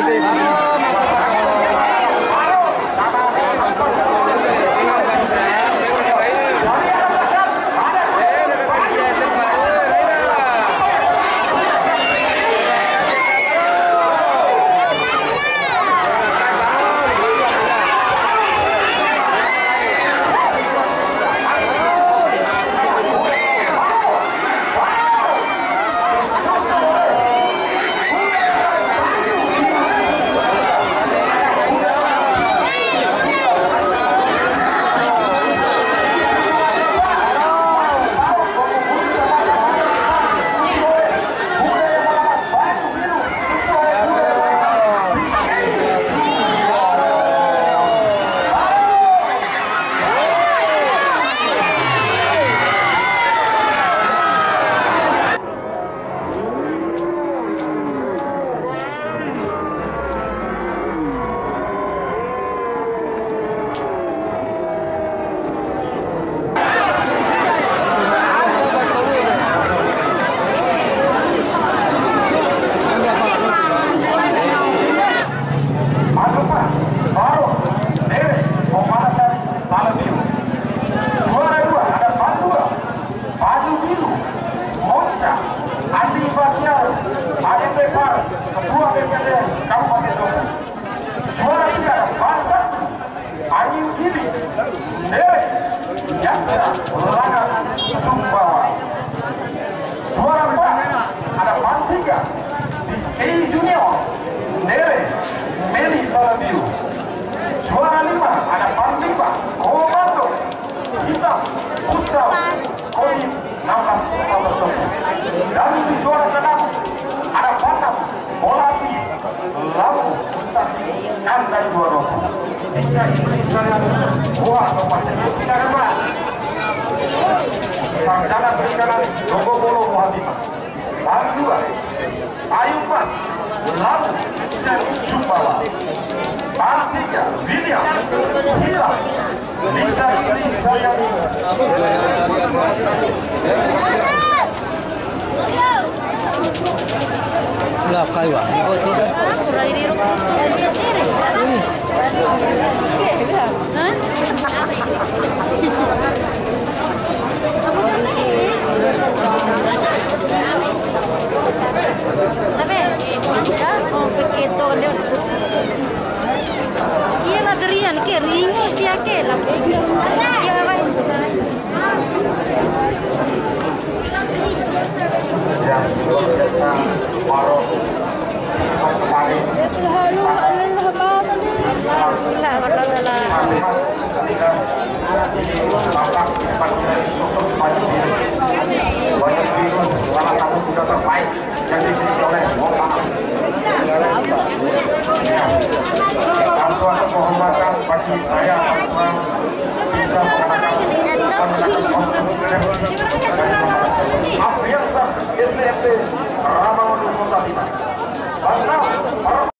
Saya bisa mengatakan